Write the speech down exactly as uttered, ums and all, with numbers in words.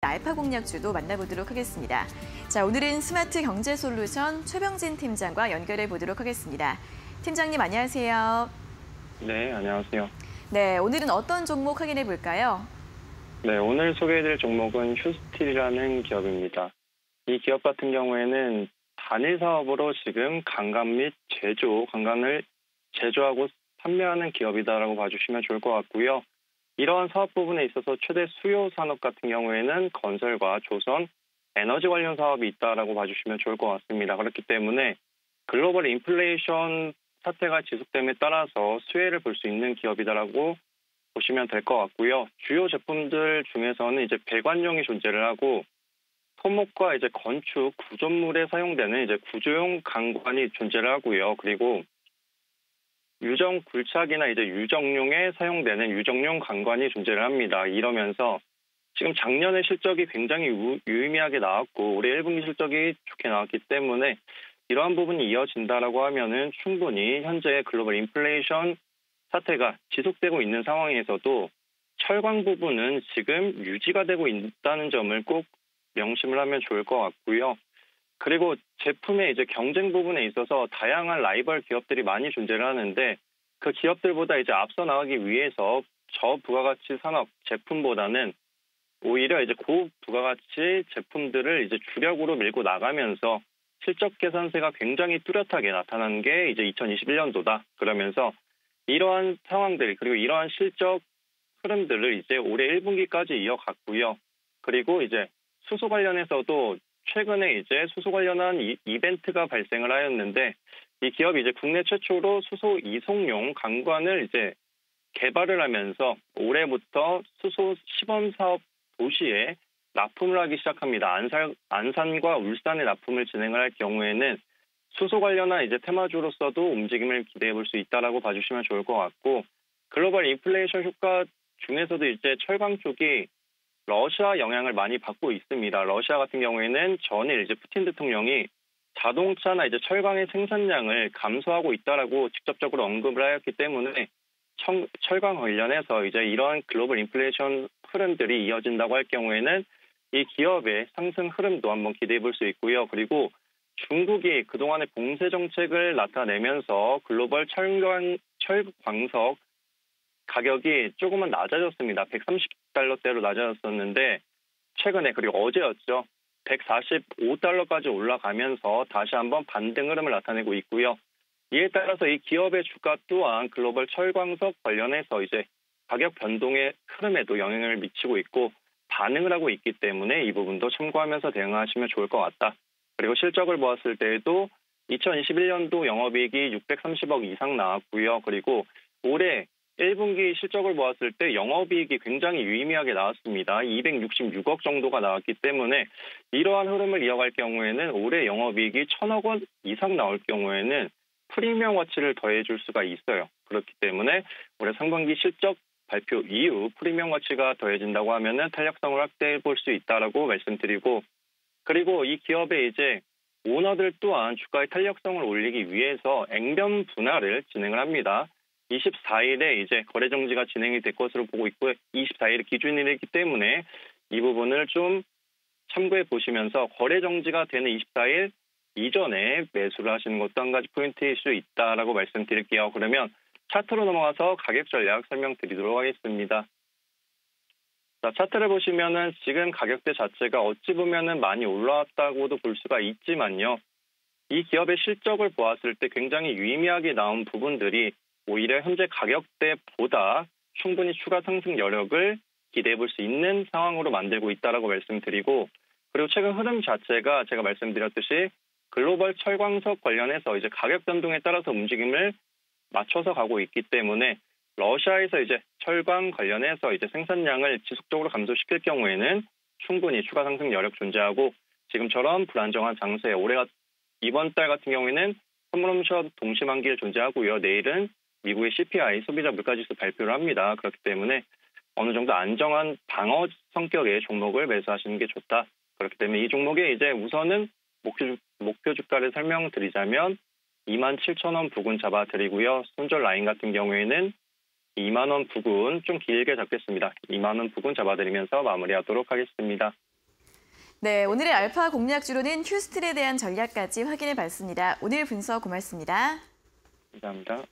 알파 공략주도 만나보도록 하겠습니다. 자, 오늘은 스마트 경제 솔루션 최병진 팀장과 연결해 보도록 하겠습니다. 팀장님 안녕하세요. 네, 안녕하세요. 네, 오늘은 어떤 종목 확인해 볼까요? 네, 오늘 소개해드릴 종목은 휴스틸이라는 기업입니다. 이 기업 같은 경우에는 단일 사업으로 지금 관광 및 제조, 관광을 제조하고 판매하는 기업이다라고 봐주시면 좋을 것 같고요. 이러한 사업 부분에 있어서 최대 수요 산업 같은 경우에는 건설과 조선, 에너지 관련 사업이 있다라고 봐주시면 좋을 것 같습니다. 그렇기 때문에 글로벌 인플레이션 사태가 지속됨에 따라서 수혜를 볼 수 있는 기업이다라고 보시면 될 것 같고요. 주요 제품들 중에서는 이제 배관용이 존재를 하고 토목과 이제 건축, 구조물에 사용되는 이제 구조용 강관이 존재를 하고요. 그리고 유정 굴착이나 이제 유정용에 사용되는 유정용 강관이 존재를 합니다. 이러면서 지금 작년에 실적이 굉장히 우, 유의미하게 나왔고 올해 일 분기 실적이 좋게 나왔기 때문에 이러한 부분이 이어진다라고 하면은 충분히 현재 글로벌 인플레이션 사태가 지속되고 있는 상황에서도 철강 부분은 지금 유지가 되고 있다는 점을 꼭 명심을 하면 좋을 것 같고요. 그리고 제품의 이제 경쟁 부분에 있어서 다양한 라이벌 기업들이 많이 존재를 하는데 그 기업들보다 이제 앞서 나가기 위해서 저부가가치 산업 제품보다는 오히려 이제 고부가가치 제품들을 이제 주력으로 밀고 나가면서 실적 개선세가 굉장히 뚜렷하게 나타난 게 이제 이천이십일 년도다. 그러면서 이러한 상황들 그리고 이러한 실적 흐름들을 이제 올해 일 분기까지 이어갔고요. 그리고 이제 수소 관련해서도 최근에 이제 수소 관련한 이, 이벤트가 발생을 하였는데 이 기업이 이제 국내 최초로 수소 이송용 강관을 이제 개발을 하면서 올해부터 수소 시범 사업 도시에 납품을 하기 시작합니다. 안산, 안산과 울산에 납품을 진행을 할 경우에는 수소 관련한 이제 테마주로서도 움직임을 기대해 볼 수 있다라고 봐주시면 좋을 것 같고 글로벌 인플레이션 효과 중에서도 이제 철강 쪽이 러시아 영향을 많이 받고 있습니다. 러시아 같은 경우에는 전일 이제 푸틴 대통령이 자동차나 이제 철강의 생산량을 감소하고 있다라고 직접적으로 언급을 하였기 때문에 청, 철강 관련해서 이제 이러한 글로벌 인플레이션 흐름들이 이어진다고 할 경우에는 이 기업의 상승 흐름도 한번 기대해 볼 수 있고요. 그리고 중국이 그동안의 봉쇄 정책을 나타내면서 글로벌 철강, 철광석 가격이 조금은 낮아졌습니다. 백삼십 달러대로 낮아졌었는데 최근에 그리고 어제였죠. 백사십오 달러까지 올라가면서 다시 한번 반등 흐름을 나타내고 있고요. 이에 따라서 이 기업의 주가 또한 글로벌 철광석 관련해서 이제 가격 변동의 흐름에도 영향을 미치고 있고 반응을 하고 있기 때문에 이 부분도 참고하면서 대응하시면 좋을 것 같다. 그리고 실적을 보았을 때에도 이천이십일 년도 영업이익이 육백삼십억 이상 나왔고요. 그리고 올해 일 분기 실적을 보았을 때 영업이익이 굉장히 유의미하게 나왔습니다. 이백육십육억 정도가 나왔기 때문에 이러한 흐름을 이어갈 경우에는 올해 영업이익이 천억 원 이상 나올 경우에는 프리미엄 가치를 더해줄 수가 있어요. 그렇기 때문에 올해 상반기 실적 발표 이후 프리미엄 가치가 더해진다고 하면은 탄력성을 확대해 볼 수 있다라고 말씀드리고 그리고 이 기업의 이제 오너들 또한 주가의 탄력성을 올리기 위해서 액면 분할을 진행을 합니다. 이십사 일에 이제 거래 정지가 진행이 될 것으로 보고 있고 이십사 일 기준일이기 때문에 이 부분을 좀 참고해 보시면서 거래 정지가 되는 이십사 일 이전에 매수를 하시는 것도 한 가지 포인트일 수 있다라고 말씀드릴게요. 그러면 차트로 넘어가서 가격 전략 설명드리도록 하겠습니다. 자, 차트를 보시면은 지금 가격대 자체가 어찌 보면은 많이 올라왔다고도 볼 수가 있지만요. 이 기업의 실적을 보았을 때 굉장히 유의미하게 나온 부분들이 오히려 현재 가격대보다 충분히 추가 상승 여력을 기대해 볼 수 있는 상황으로 만들고 있다라고 말씀드리고 그리고 최근 흐름 자체가 제가 말씀드렸듯이 글로벌 철광석 관련해서 이제 가격 변동에 따라서 움직임을 맞춰서 가고 있기 때문에 러시아에서 이제 철강 관련해서 이제 생산량을 지속적으로 감소시킬 경우에는 충분히 추가 상승 여력 존재하고 지금처럼 불안정한 장세 올해가 이번 달 같은 경우에는 선물옵션 동시만기일 존재하고요. 내일은 미국의 씨피아이 소비자 물가지수 발표를 합니다. 그렇기 때문에 어느 정도 안정한 방어 성격의 종목을 매수하시는 게 좋다. 그렇기 때문에 이 종목의 이제 우선은 목표, 목표 주가를 설명드리자면 이만 칠천 원 부근 잡아드리고요. 손절 라인 같은 경우에는 이만 원 부근 좀 길게 잡겠습니다. 이만 원 부근 잡아드리면서 마무리하도록 하겠습니다. 네, 오늘의 알파 공략주로는 휴스틀에 대한 전략까지 확인해 봤습니다. 오늘 분석 고맙습니다. 감사합니다.